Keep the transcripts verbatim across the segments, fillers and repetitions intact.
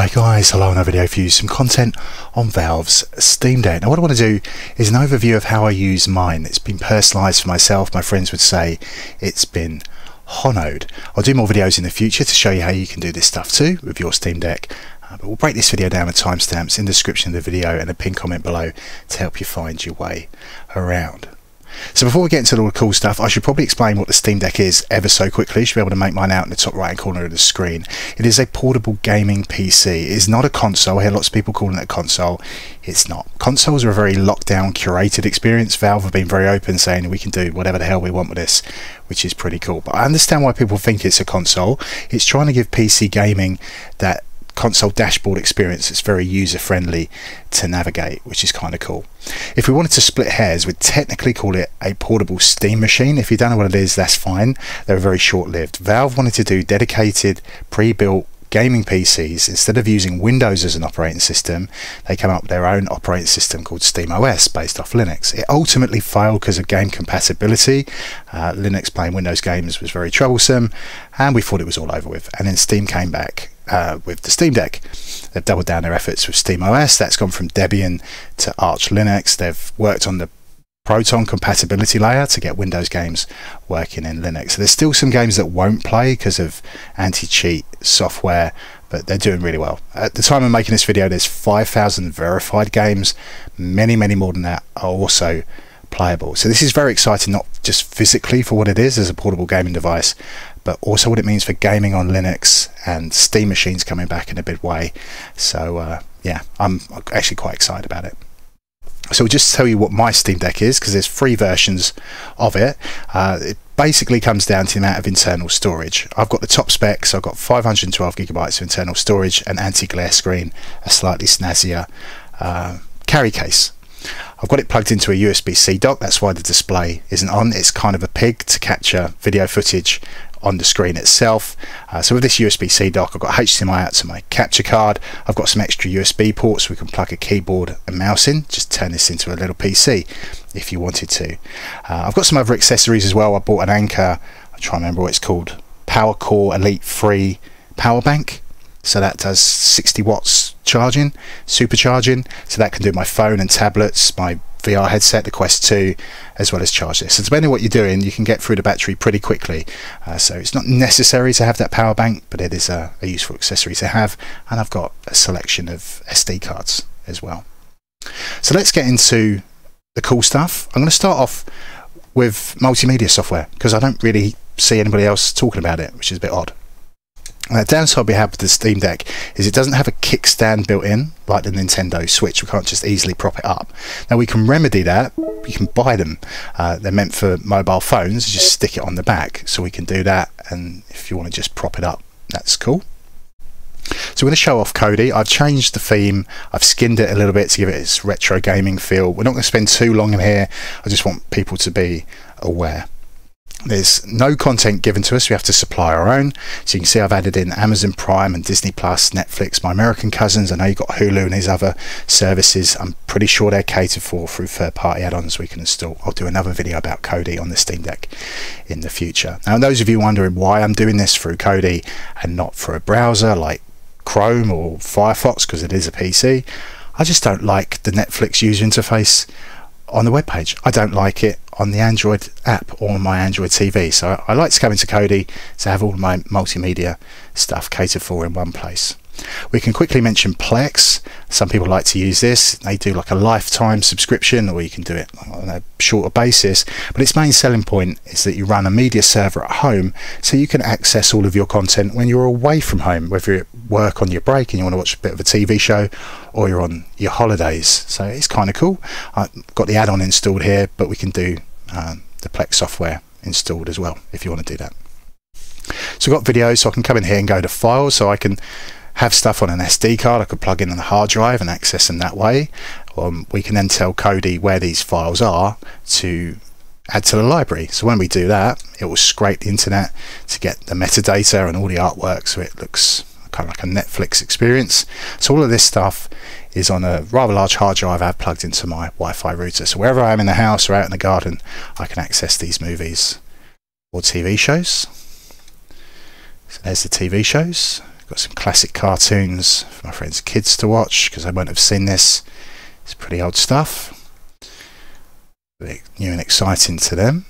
Hi guys, hello, another video for you, some content on Valve's Steam Deck. Now what I want to do is an overview of how I use mine. It's been personalised for myself, my friends would say it's been honoed. I'll do more videos in the future to show you how you can do this stuff too with your Steam Deck. Uh, but we'll break this video down with timestamps in the description of the video and a pinned comment below to help you find your way around. So before we get into all the cool stuff, I should probably explain what the Steam Deck is ever so quickly. You should be able to make mine out in the top right hand corner of the screen. It is a portable gaming P C. It is not a console. I hear lots of people calling it a console. It's not. Consoles are a very locked down, curated experience. Valve have been very open, saying we can do whatever the hell we want with this, which is pretty cool. But I understand why people think it's a console. It's trying to give P C gaming that console dashboard experience that's very user friendly to navigate, which is kind of cool. If we wanted to split hairs, we'd technically call it a portable Steam machine. If you don't know what it is, that's fine. They're very short lived. Valve wanted to do dedicated pre-built gaming P Cs. Instead of using Windows as an operating system, they came up with their own operating system called SteamOS, based off Linux. It ultimately failed because of game compatibility. Uh, Linux playing Windows games was very troublesome, and we thought it was all over with. And then Steam came back Uh, with the Steam Deck. They've doubled down their efforts with SteamOS. That's gone from Debian to Arch Linux. They've worked on the Proton compatibility layer to get Windows games working in Linux. So there's still some games that won't play because of anti-cheat software, but they're doing really well. At the time of making this video, there's five thousand verified games. Many, many more than that are also playable. So this is very exciting, not just physically for what it is as a portable gaming device, but also what it means for gaming on Linux and Steam machines coming back in a big way. So uh, yeah, I'm actually quite excited about it. So we'll just tell you what my Steam Deck is, because there's three versions of it. Uh, it basically comes down to the amount of internal storage. I've got the top spec, so I've got five hundred twelve gigabytes of internal storage, an anti-glare screen, a slightly snazzier uh, carry case. I've got it plugged into a U S B C dock. That's why the display isn't on. It's kind of a pig to capture video footage on the screen itself. Uh, so with this U S B C dock, I've got H D M I out to my capture card. I've got some extra U S B ports we can plug a keyboard and mouse in. Just turn this into a little P C if you wanted to. Uh, I've got some other accessories as well. I bought an Anker, I'm trying to remember what it's called, PowerCore Elite three power bank. So that does sixty watts charging, supercharging. So that can do my phone and tablets, my V R headset, the Quest two, as well as charge this. So depending on what you're doing, you can get through the battery pretty quickly. Uh, so it's not necessary to have that power bank, but it is a, a useful accessory to have. And I've got a selection of S D cards as well. So let's get into the cool stuff. I'm going to start off with multimedia software, because I don't really see anybody else talking about it, which is a bit odd. The downside we have with the Steam Deck is it doesn't have a kickstand built in like the Nintendo Switch. We can't just easily prop it up. Now we can remedy that. We can buy them. Uh, they're meant for mobile phones. Just stick it on the back, so we can do that. And if you want to just prop it up, that's cool. So we're going to show off Kodi. I've changed the theme. I've skinned it a little bit to give it its retro gaming feel. We're not going to spend too long in here. I just want people to be aware. There's no content given to us, we have to supply our own. So you can see I've added in Amazon Prime and Disney Plus, Netflix, my American cousins. I know you've got Hulu and these other services. I'm pretty sure they're catered for through third-party add-ons we can install. I'll do another video about Kodi on the Steam Deck in the future. Now those of you wondering why I'm doing this through Kodi and not for a browser like Chrome or Firefox, because it is a P C, I just don't like the Netflix user interface on the web page. I don't like it on the Android app or on my Android T V, so I like to come into Kodi to have all my multimedia stuff catered for in one place. We can quickly mention Plex. Some people like to use this. They do like a lifetime subscription, or you can do it on a shorter basis, but its main selling point is that you run a media server at home, so you can access all of your content when you're away from home, whether you're at work on your break and you want to watch a bit of a T V show, or you're on your holidays. So it's kind of cool. I've got the add-on installed here, but we can do um, the Plex software installed as well if you want to do that. So I've got videos, so I can come in here and go to files, so I can have stuff on an S D card. I could plug in on a hard drive and access them that way. Um, we can then tell Kodi where these files are to add to the library. So when we do that, it will scrape the internet to get the metadata and all the artwork, so it looks kind of like a Netflix experience. So all of this stuff is on a rather large hard drive I've plugged into my Wi-Fi router. So wherever I am in the house or out in the garden, I can access these movies or T V shows. So there's the T V shows. Got some classic cartoons for my friends' kids to watch, because they won't have seen this. It's pretty old stuff. New and exciting to them.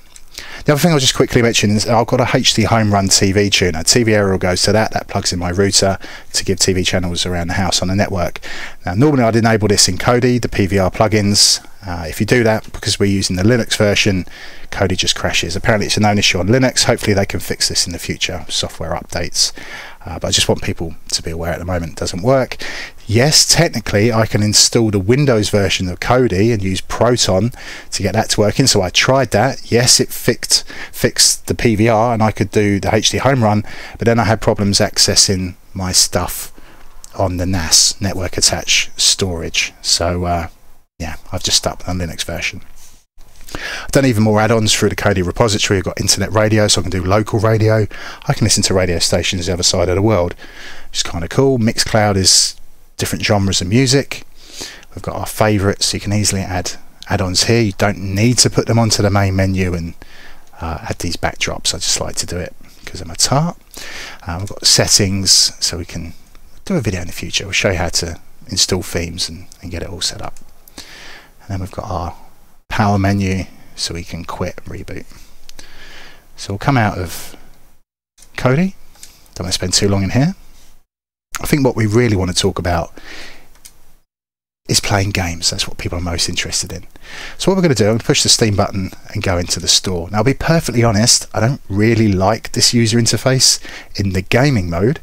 The other thing I'll just quickly mention is I've got a H D HomeRun T V tuner. T V aerial goes to that. That plugs in my router to give T V channels around the house on the network. Now, normally I'd enable this in Kodi, the P V R plugins. Uh, if you do that, because we're using the Linux version, Kodi just crashes. Apparently it's a known issue on Linux. Hopefully they can fix this in the future, software updates. Uh, but I just want people to be aware at the moment it doesn't work. Yes, technically I can install the Windows version of Kodi and use Proton to get that to working. So I tried that. Yes, it fixed, fixed the P V R and I could do the H D HomeRun, but then I had problems accessing my stuff on the N A S, network attached storage. So uh, yeah, I've just stuck with the Linux version. I've done even more add-ons through the Kodi repository. I've got internet radio, so I can do local radio. I can listen to radio stations the other side of the world, which is kind of cool. Mixcloud is different genres of music. We've got our favourites. You can easily add add-ons here. You don't need to put them onto the main menu and uh, add these backdrops. I just like to do it because I'm a tart. Um, we've got settings, so we can do a video in the future. We'll show you how to install themes and, and get it all set up. And then we've got our power menu, so we can quit and reboot. So we'll come out of Kodi. Don't want to spend too long in here. I think what we really want to talk about is playing games. That's what people are most interested in. So what we're going to do, I'm going to push the Steam button and go into the store. Now, I'll be perfectly honest, I don't really like this user interface in the gaming mode.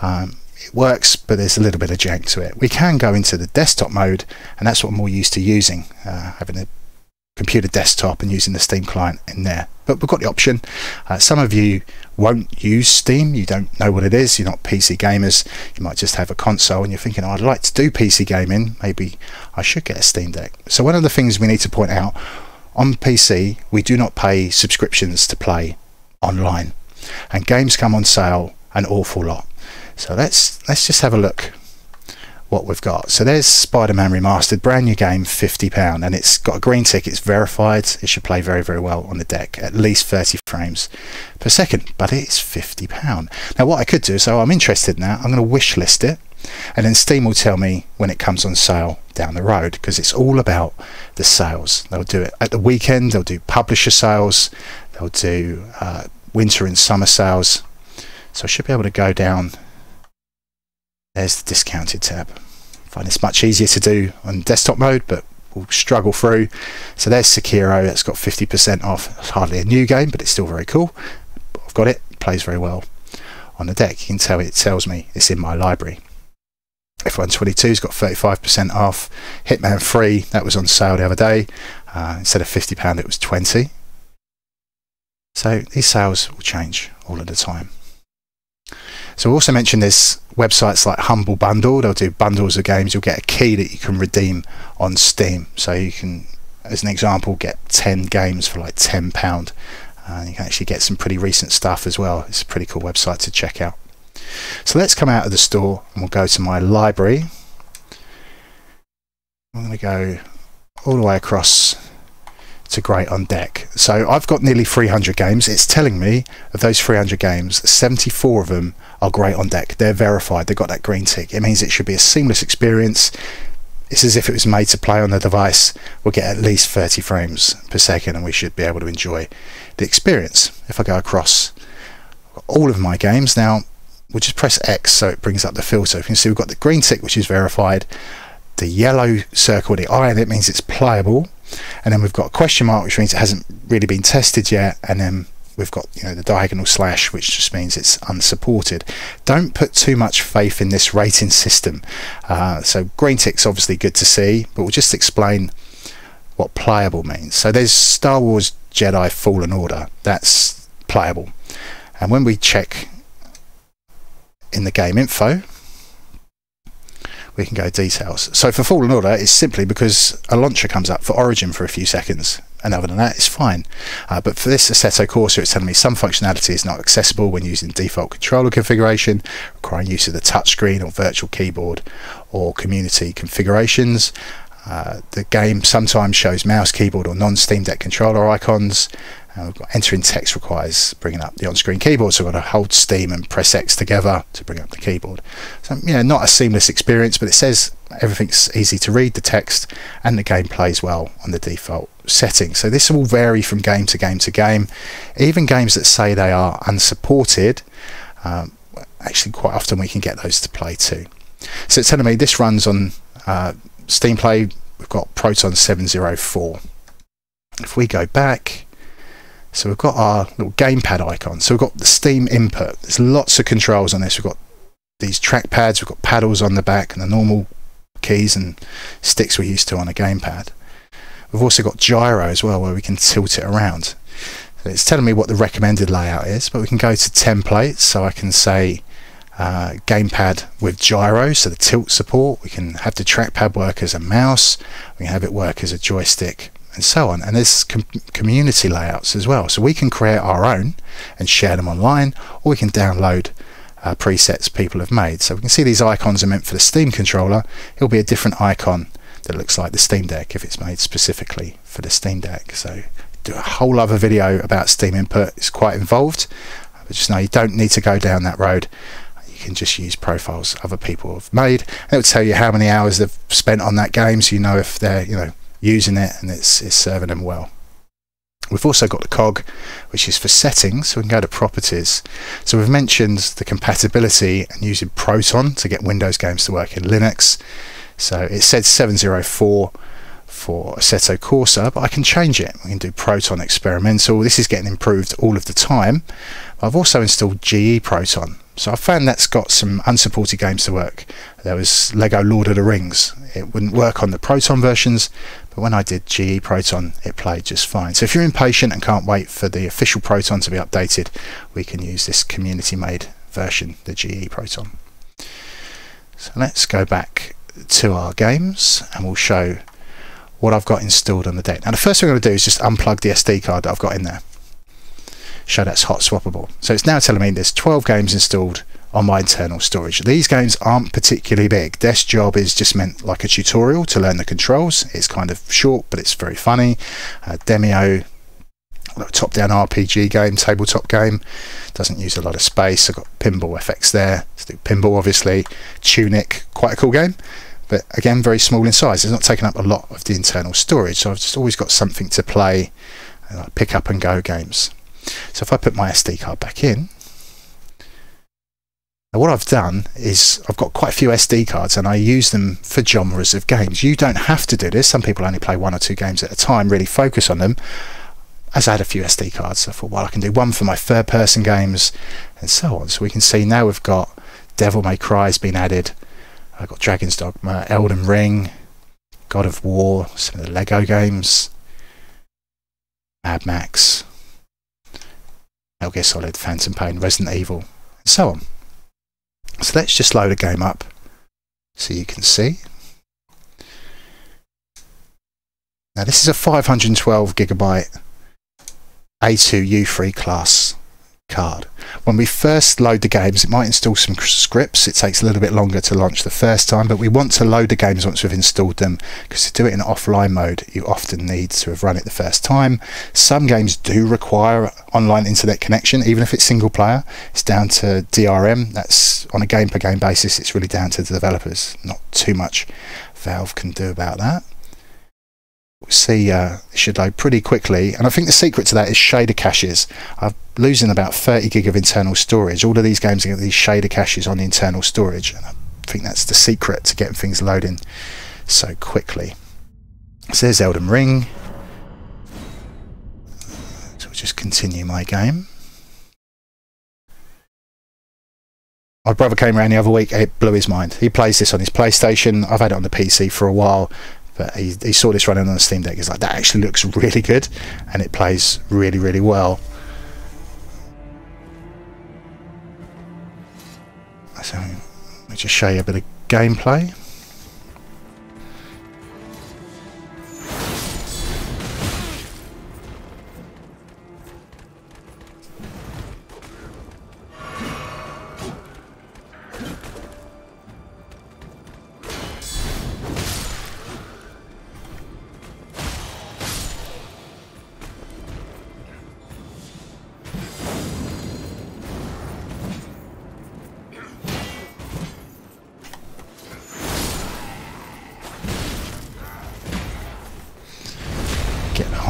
Um, it works, but there's a little bit of jank to it. We can go into the desktop mode, and that's what I'm more used to using, uh, having a computer desktop and using the Steam client in there. But we've got the option. Uh, some of you won't use Steam, you don't know what it is, you're not P C gamers, you might just have a console and you're thinking, oh, I'd like to do P C gaming, maybe I should get a Steam Deck. So one of the things we need to point out, on P C we do not pay subscriptions to play online, and games come on sale an awful lot. So let's let's just have a look what we've got. So there's Spider-Man Remastered, brand new game, fifty pounds, and it's got a green tick, it's verified, it should play very very well on the deck, at least thirty frames per second, but it's fifty pounds. Now what I could do, so I'm interested now, I'm going to wish list it, and then Steam will tell me when it comes on sale down the road, because it's all about the sales. They'll do it at the weekend, they'll do publisher sales, they'll do uh, winter and summer sales, so I should be able to go down. There's the discounted tab. I find it's much easier to do on desktop mode, but we'll struggle through. So there's Sekiro, that's got fifty percent off. It's hardly a new game, but it's still very cool. I've got it, it plays very well on the deck. You can tell it tells me it's in my library. F one twenty-two's got thirty-five percent off. Hitman three, that was on sale the other day. Uh, instead of fifty pounds, it was twenty. So these sales will change all of the time. So we also mentioned there's websites like Humble Bundle, they'll do bundles of games, you'll get a key that you can redeem on Steam. So you can, as an example, get ten games for like ten pounds. Uh, you can actually get some pretty recent stuff as well. It's a pretty cool website to check out. So let's come out of the store and we'll go to my library. I'm going to go all the way across to Great on Deck. So I've got nearly three hundred games. It's telling me of those three hundred games, seventy-four of them are Great on Deck. They're verified, they've got that green tick. It means it should be a seamless experience. It's as if it was made to play on the device. We'll get at least thirty frames per second and we should be able to enjoy the experience. If I go across all of my games now, we'll just press X so it brings up the filter. You can see we've got the green tick, which is verified, the yellow circle, the iron, it means it's playable, and then we've got a question mark, which means it hasn't really been tested yet, and then we've got, you know, the diagonal slash, which just means it's unsupported. Don't put too much faith in this rating system. Uh, so green tick's obviously good to see, but we'll just explain what playable means. So there's Star Wars Jedi Fallen Order, that's playable, and when we check in the game info we can go details. So for Fallen Order it's simply because a launcher comes up for Origin for a few seconds, and other than that it's fine. Uh, but for this Assetto Corsa it's telling me some functionality is not accessible when using default controller configuration, requiring use of the touchscreen or virtual keyboard or community configurations. Uh, the game sometimes shows mouse, keyboard or non-Steam Deck controller icons, Uh, entering text requires bringing up the on-screen keyboard, so I've got to hold Steam and press X together to bring up the keyboard. So yeah, not a seamless experience, but it says everything's easy to read, the text, and the game plays well on the default settings. So this will vary from game to game to game. Even games that say they are unsupported, um, actually quite often we can get those to play too. So it's telling me this runs on uh, Steam Play. We've got Proton seven oh four. If we go back, so we've got our little gamepad icon. So we've got the Steam Input. There's lots of controls on this. We've got these trackpads, we've got paddles on the back, and the normal keys and sticks we're used to on a gamepad. We've also got gyro as well, where we can tilt it around. And it's telling me what the recommended layout is, but we can go to templates, so I can say uh, gamepad with gyro, so the tilt support. We can have the trackpad work as a mouse, we can have it work as a joystick, and so on. And there's com community layouts as well, so we can create our own and share them online, or we can download uh, presets people have made. So we can see these icons are meant for the Steam controller. It'll be a different icon that looks like the Steam Deck if it's made specifically for the Steam Deck. So do a whole other video about Steam Input. It's quite involved, but just know you don't need to go down that road. You can just use profiles other people have made, and it'll tell you how many hours they've spent on that game, so you know if they're, you know, using it and it's, it's serving them well. We've also got the cog, which is for settings, so we can go to properties. So we've mentioned the compatibility and using Proton to get Windows games to work in Linux. So it said seven oh four for Assetto Corsa, but I can change it. We can do Proton Experimental. This is getting improved all of the time. I've also installed G E Proton. So I found that's got some unsupported games to work. There was Lego Lord of the Rings. It wouldn't work on the Proton versions, but when I did G E Proton, it played just fine. So if you're impatient and can't wait for the official Proton to be updated, we can use this community-made version, the G E Proton. So let's go back to our games, and we'll show what I've got installed on the deck. Now the first thing I'm going to do is just unplug the S D card that I've got in there. Show that's hot swappable. So it's now telling me there's twelve games installed on my internal storage. These games aren't particularly big. This job is just meant like a tutorial to learn the controls. It's kind of short, but it's very funny. Uh, Demio, top-down R P G game, tabletop game. Doesn't use a lot of space. I've got Pinball F X there. Let's do Pinball, obviously. Tunic, quite a cool game, but again, very small in size. It's not taking up a lot of the internal storage, so I've just always got something to play, uh, pick up and go games. So if I put my S D card back in, now what I've done is I've got quite a few S D cards, and I use them for genres of games. You don't have to do this. Some people only play one or two games at a time, really focus on them. As I had a few S D cards, I thought, well, I can do one for my third person games and so on. So we can see now we've got Devil May Cry has been added. I've got Dragon's Dogma, Elden Ring, God of War, some of the Lego games, Mad Max, Metal Gear Solid, Phantom Pain, Resident Evil, and so on. So let's just load a game up so you can see. Now this is a five hundred twelve gigabyte A two U three class card. When we first load the games, it might install some scripts. It takes a little bit longer to launch the first time, but we want to load the games once we've installed them, because to do it in offline mode you often need to have run it the first time. Some games do require online internet connection, even if it's single player. It's down to D R M. That's on a game per game basis. It's really down to the developers, not too much Valve can do about that. We'll see, uh, it should load pretty quickly, and I think the secret to that is shader caches. I'm losing about thirty gig of internal storage. All of these games get these shader caches on the internal storage, and I think that's the secret to getting things loading so quickly. So there's Elden Ring. So I'll just continue my game. My brother came around the other week, it blew his mind. He plays this on his PlayStation. I've had it on the P C for a while, but he, he saw this running on the Steam Deck. He's like, that actually looks really good, and it plays really, really well. So let me just show you a bit of gameplay.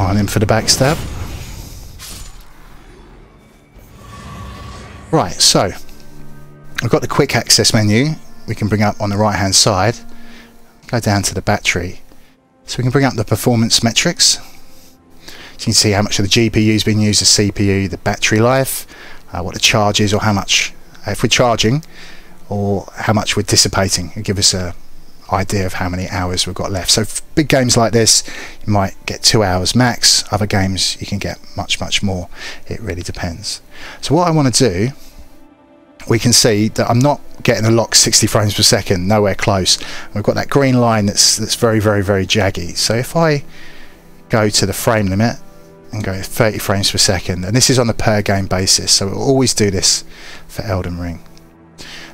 on him for the backstab. Right, so I've got the quick access menu we can bring up on the right hand side. Go down to the battery. So we can bring up the performance metrics. So you can see how much of the G P U's been used, the C P U, the battery life, uh, what the charge is, or how much, uh, if we're charging, or how much we're dissipating. It'll give us a idea of how many hours we've got left. So for big games like this, you might get two hours max. Other games you can get much, much more. It really depends. So what I want to do, we can see that I'm not getting a lock sixty frames per second, nowhere close. We've got that green line that's that's very, very, very jaggy. So if I go to the frame limit and go thirty frames per second, and this is on a per game basis, so we'll always do this for Elden Ring.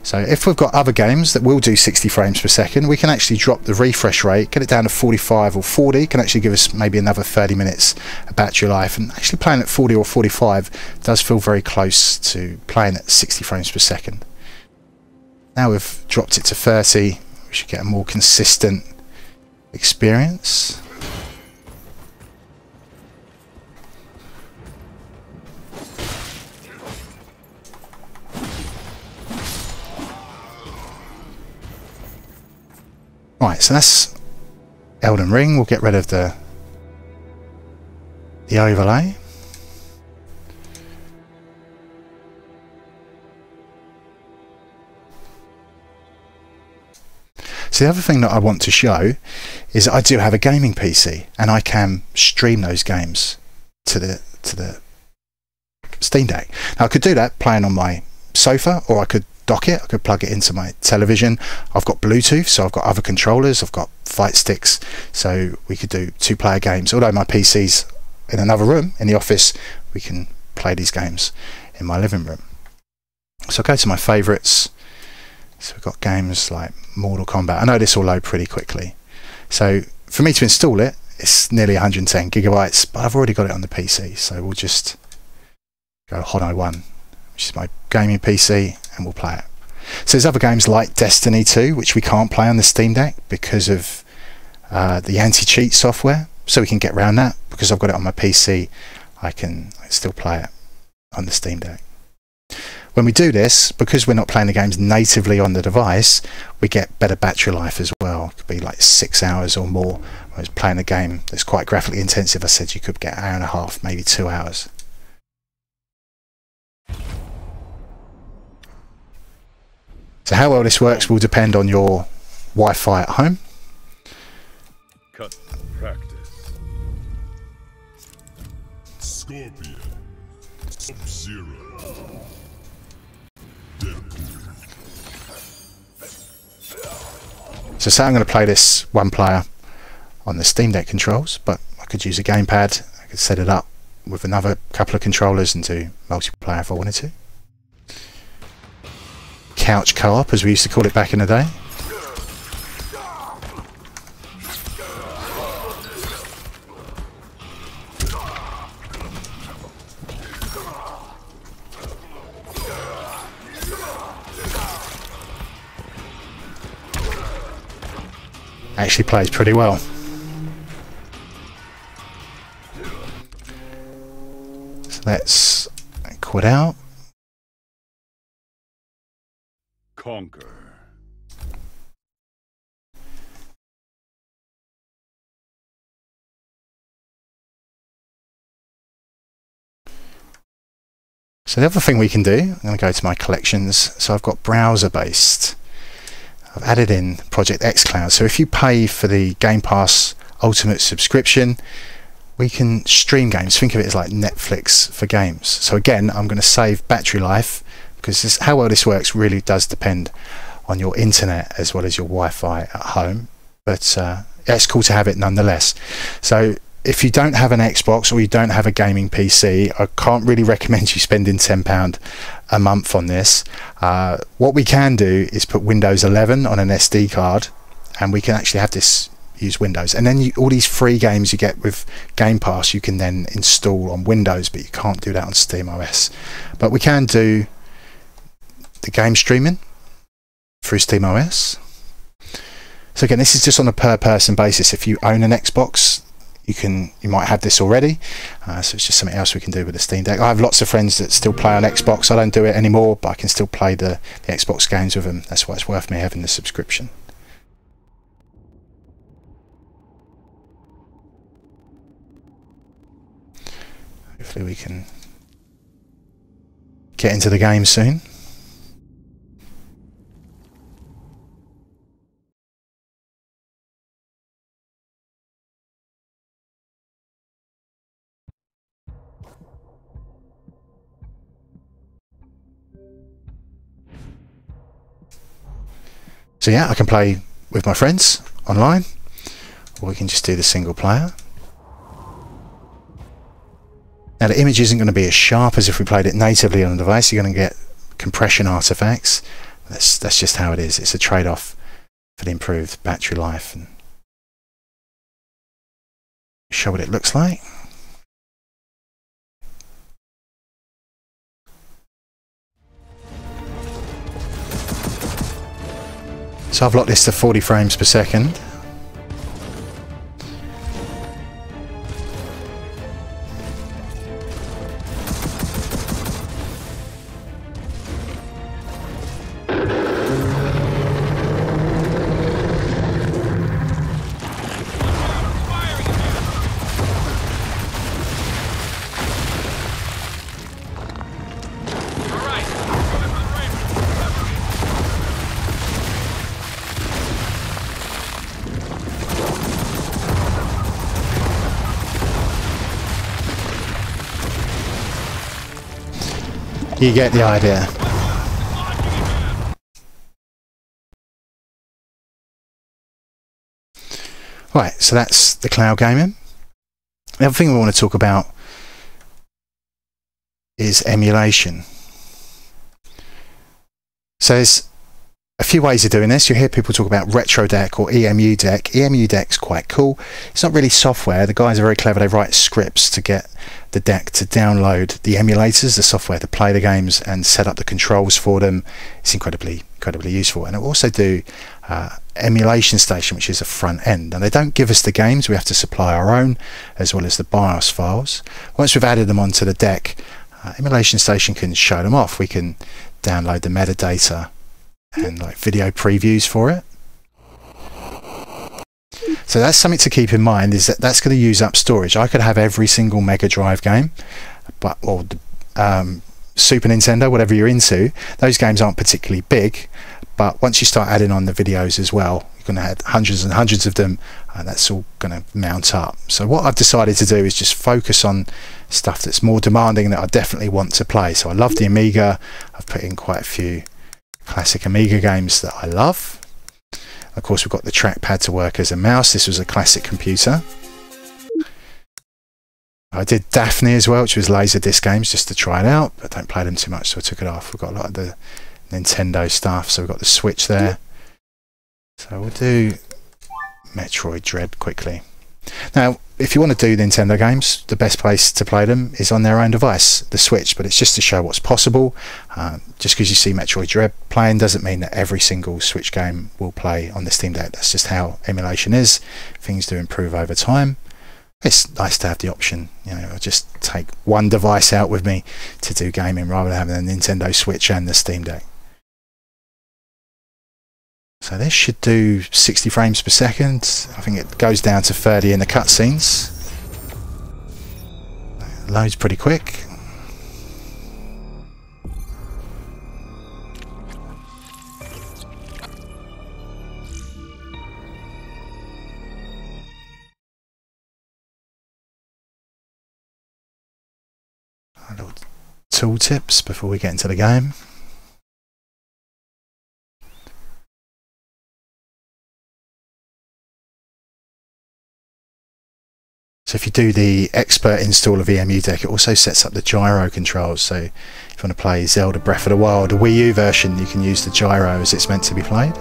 So if we've got other games that will do sixty frames per second, we can actually drop the refresh rate, get it down to forty-five or forty, can actually give us maybe another thirty minutes of battery life. And actually playing at forty or forty-five does feel very close to playing at sixty frames per second. Now we've dropped it to thirty, we should get a more consistent experience. Right, so that's Elden Ring. We'll get rid of the the overlay. So the other thing that I want to show is that I do have a gaming P C and I can stream those games to the to the Steam Deck. Now I could do that playing on my sofa, or I could dock it, I could plug it into my television. I've got Bluetooth, so I've got other controllers, I've got fight sticks, so we could do two player games. Although my P C's in another room in the office, we can play these games in my living room. So I'll go to my favourites. So we've got games like Mortal Kombat. I know this will load pretty quickly, so for me to install it, it's nearly one hundred ten gigabytes, but I've already got it on the P C, so we'll just go Hon oh one, which is my gaming P C, and we'll play it. So there's other games like Destiny two, which we can't play on the Steam Deck because of uh, the anti-cheat software, so we can get around that. Because I've got it on my P C, I can still play it on the Steam Deck. When we do this, because we're not playing the games natively on the device, we get better battery life as well. It could be like six hours or more. When I was playing a game that's quite graphically intensive, I said you could get an hour and a half, maybe two hours. So how well this works will depend on your Wi-Fi at home. Cut practice. Scorpion. Sub-Zero. So say I'm going to play this one player on the Steam Deck controls, but I could use a gamepad. I could set it up with another couple of controllers and do multiplayer if I wanted to. Couch co-op, as we used to call it back in the day. Actually plays pretty well. So let's quit out. Conquer. So the other thing we can do, I'm going to go to my collections. So I've got browser based. I've added in Project xCloud. So if you pay for the Game Pass Ultimate subscription, we can stream games. Think of it as like Netflix for games. So again, I'm going to save battery life, because this, how well this works really does depend on your internet as well as your Wi-Fi at home, but uh, it's cool to have it nonetheless. So if you don't have an Xbox or you don't have a gaming P C, I can't really recommend you spending ten pounds a month on this. Uh, what we can do is put Windows eleven on an S D card, and we can actually have this use Windows, and then you, all these free games you get with Game Pass you can then install on Windows, but you can't do that on SteamOS. But we can do the game streaming through SteamOS. So again, this is just on a per person basis. If you own an Xbox, you can you might have this already, uh, so it's just something else we can do with the Steam Deck. I have lots of friends that still play on Xbox. I don't do it anymore, but I can still play the, the Xbox games with them. That's why it's worth me having the subscription. Hopefully we can get into the game soon. So yeah, I can play with my friends online, or we can just do the single player. Now the image isn't going to be as sharp as if we played it natively on the device. You're going to get compression artifacts. That's, that's just how it is. It's a trade-off for the improved battery life. And show what it looks like. So I've locked this to forty frames per second. You get the idea. Right, so that's the cloud gaming. The other thing we want to talk about is emulation. So there's a few ways of doing this. You hear people talk about RetroDeck or EmuDeck. EmuDeck's quite cool. It's not really software. The guys are very clever. They write scripts to get the deck to download the emulators, the software to play the games, and set up the controls for them. It's incredibly, incredibly useful. And it'll also do uh, Emulation Station, which is a front end. And they don't give us the games. We have to supply our own, as well as the BIOS files. Once we've added them onto the deck, uh, Emulation Station can show them off. We can download the metadata and like video previews for it. So that's something to keep in mind, is that that's going to use up storage. I could have every single Mega Drive game, but or um, Super Nintendo, whatever you're into. Those games aren't particularly big, but once you start adding on the videos as well, you're going to have hundreds and hundreds of them, and that's all going to mount up. So what I've decided to do is just focus on stuff that's more demanding that I definitely want to play. So I love the Amiga. I've put in quite a few classic Amiga games that I love. Of course, we've got the trackpad to work as a mouse. This was a classic computer. I did Daphne as well, which was Laserdisc games, just to try it out, but don't play them too much, so I took it off. We've got a lot of the Nintendo stuff, so we've got the Switch there. So we'll do Metroid Dread quickly. Now, if you want to do Nintendo games, the best place to play them is on their own device, the Switch, but it's just to show what's possible. Um, just because you see Metroid Dread playing doesn't mean that every single Switch game will play on the Steam Deck. That's just how emulation is. Things do improve over time. It's nice to have the option, you know, I'll just take one device out with me to do gaming rather than having a Nintendo Switch and the Steam Deck. So this should do sixty frames per second. I think it goes down to thirty in the cutscenes. It loads pretty quick. A little tool tips before we get into the game. So if you do the expert install of EmuDeck, it also sets up the gyro controls. So if you want to play Zelda Breath of the Wild, the Wii U version, you can use the gyro as it's meant to be played.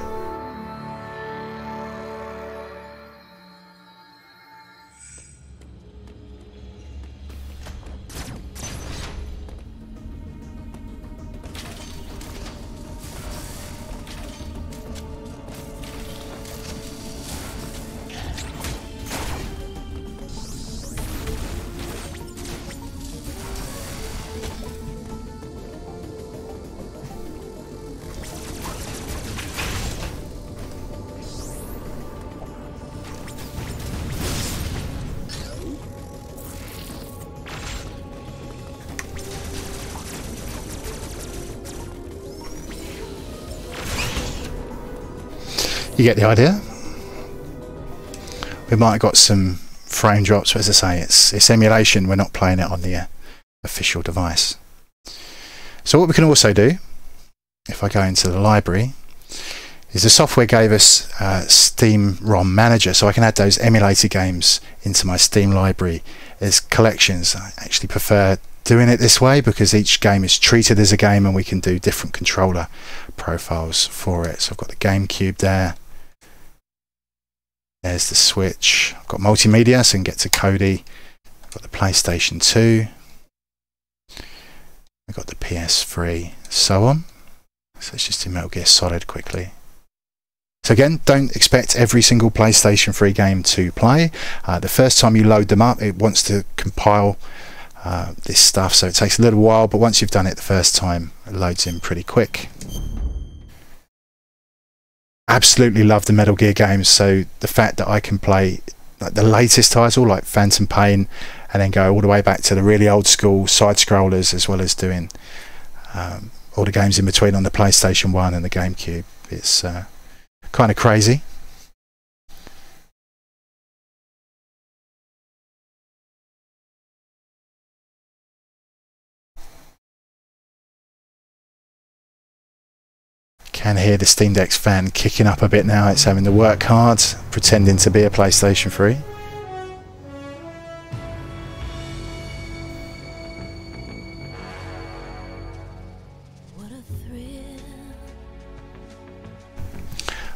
You get the idea. We might have got some frame drops, but as I say, it's, it's emulation. We're not playing it on the uh, official device. So what we can also do, if I go into the library, is the software gave us uh, Steam ROM Manager, so I can add those emulated games into my Steam library as collections. I actually prefer doing it this way because each game is treated as a game and we can do different controller profiles for it. So I've got the GameCube there, there's the Switch, I've got multimedia so I can get to Kodi, I've got the PlayStation two, I've got the P S three, so on. So let's just do Metal Gear Solid quickly. So again, don't expect every single PlayStation three game to play. Uh, the first time you load them up, it wants to compile Uh, this stuff, so it takes a little while, but once you've done it the first time, it loads in pretty quick. Absolutely love the Metal Gear games, so the fact that I can play like the latest title like Phantom Pain and then go all the way back to the really old school side scrollers, as well as doing um, all the games in between on the PlayStation one and the GameCube, it's uh, kind of crazy. Can hear the Steam Deck's fan kicking up a bit now. It's having to work hard, pretending to be a PlayStation three. What a thrill.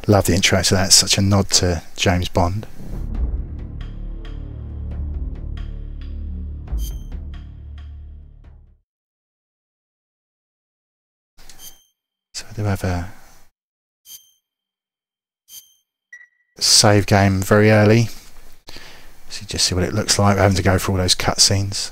Love the intro to that. It's such a nod to James Bond. So I do have a save game very early, so you just see what it looks like. We're having to go for all those cutscenes.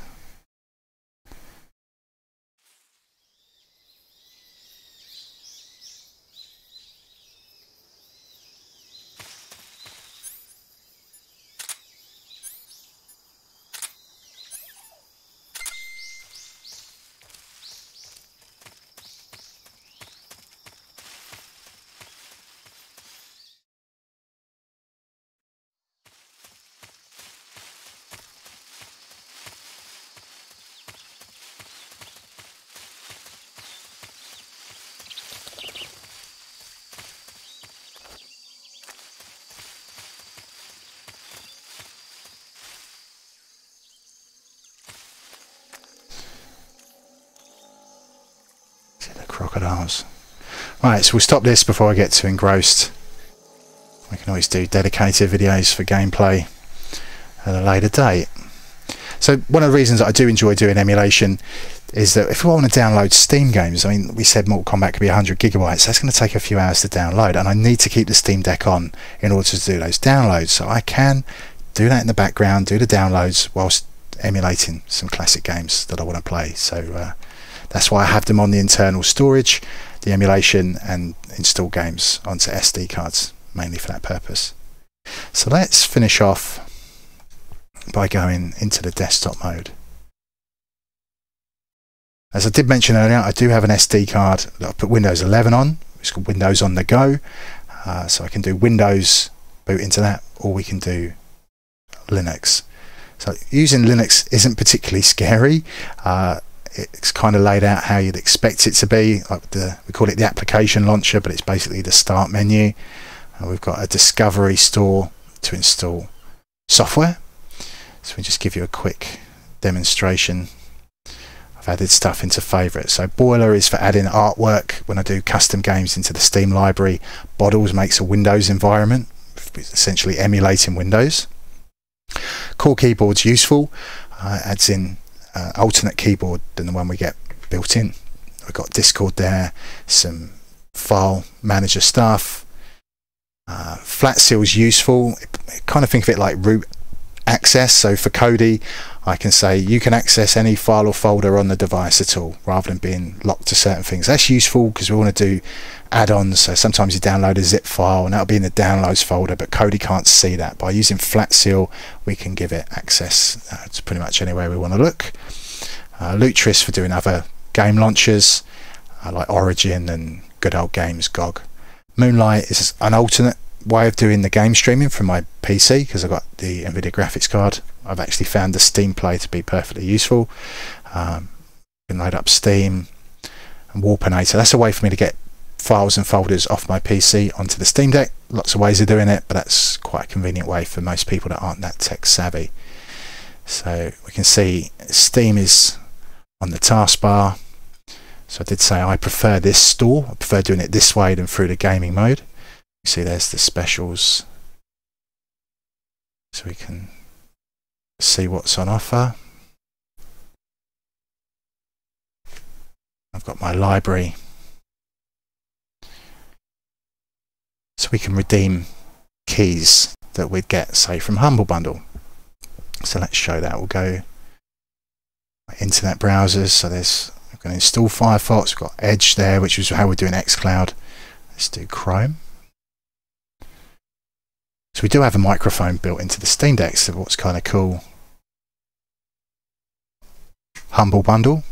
Crocodiles. Right, so we'll stop this before I get too engrossed. I can always do dedicated videos for gameplay at a later date. So one of the reasons that I do enjoy doing emulation is that if I want to download Steam games, I mean, we said Mortal Kombat could be one hundred gigabytes, that's going to take a few hours to download, and I need to keep the Steam Deck on in order to do those downloads, so I can do that in the background, do the downloads whilst emulating some classic games that I want to play. So uh, that's why I have them on the internal storage, the emulation, and install games onto S D cards, mainly for that purpose. So let's finish off by going into the desktop mode. As I did mention earlier, I do have an S D card that I've put Windows eleven on. It's called Windows on the Go. Uh, so I can do Windows, boot into that, or we can do Linux. So using Linux isn't particularly scary. Uh, it's kind of laid out how you'd expect it to be. Like the, we call it the application launcher, but it's basically the start menu. And we've got a discovery store to install software. So we just give you a quick demonstration. I've added stuff into favourites. So Boiler is for adding artwork when I do custom games into the Steam library. Bottles makes a Windows environment, essentially emulating Windows. Core Keyboard's useful, uh, adds in Uh, alternate keyboard than the one we get built in. We've got Discord there, some file manager stuff. Uh, flat seal is useful. It, it kind of think of it like root access. So for Kodi, I can say you can access any file or folder on the device at all, rather than being locked to certain things. That's useful because we want to do add-ons. So sometimes you download a zip file and that'll be in the downloads folder, but Kodi can't see that. By using flat seal, we can give it access uh, to pretty much anywhere we want to look. Uh, Lutris for doing other game launchers uh, like Origin and good old games, G O G. Moonlight is an alternate way of doing the game streaming from my P C, because I've got the NVIDIA graphics card. I've actually found the Steam Play to be perfectly useful. Um, you can load up Steam and Warpinator. That's a way for me to get files and folders off my P C onto the Steam Deck. Lots of ways of doing it, but that's quite a convenient way for most people that aren't that tech savvy. So we can see Steam is on the taskbar. So I did say I prefer this store. I prefer doing it this way than through the gaming mode. You see there's the specials. So we can see what's on offer. I've got my library. So we can redeem keys that we'd get, say, from Humble Bundle. So let's show that. We'll go internet browsers. So there's, I'm going to install Firefox. We've got Edge there, which is how we're doing xCloud. Let's do Chrome. So we do have a microphone built into the Steam Deck, so what's kind of cool. Humble Bundle.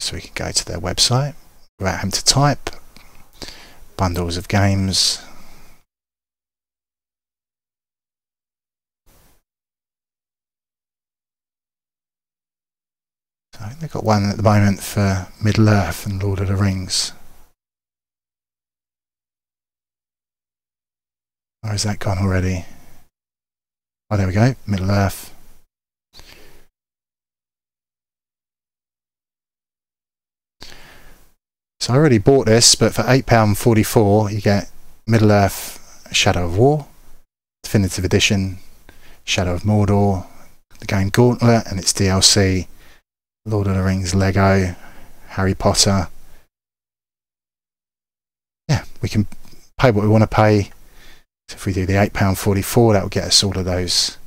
So we can go to their website without having to type. Bundles of games. I think they've got one at the moment for Middle Earth and Lord of the Rings. Or has that gone already? Oh, there we go, Middle Earth. So I already bought this, but for eight pounds forty-four you get Middle Earth Shadow of War, Definitive Edition, Shadow of Mordor, the game Gauntlet and its D L C, Lord of the Rings, Lego, Harry Potter. Yeah, we can pay what we want to pay. So if we do the eight pounds forty-four, that will get us all of those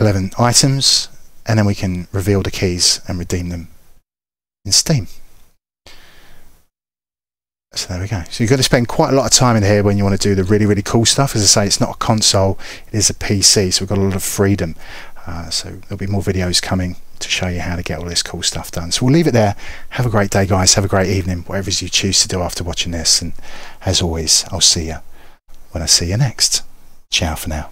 eleven items, and then we can reveal the keys and redeem them in Steam. So there we go. So you've got to spend quite a lot of time in here when you want to do the really, really cool stuff. As I say, it's not a console, it is a P C, so we've got a lot of freedom. Uh, so there'll be more videos coming to show you how to get all this cool stuff done. So we'll leave it there. Have a great day, guys. Have a great evening, whatever you choose to do after watching this. And as always, I'll see you when I see you next. Ciao for now.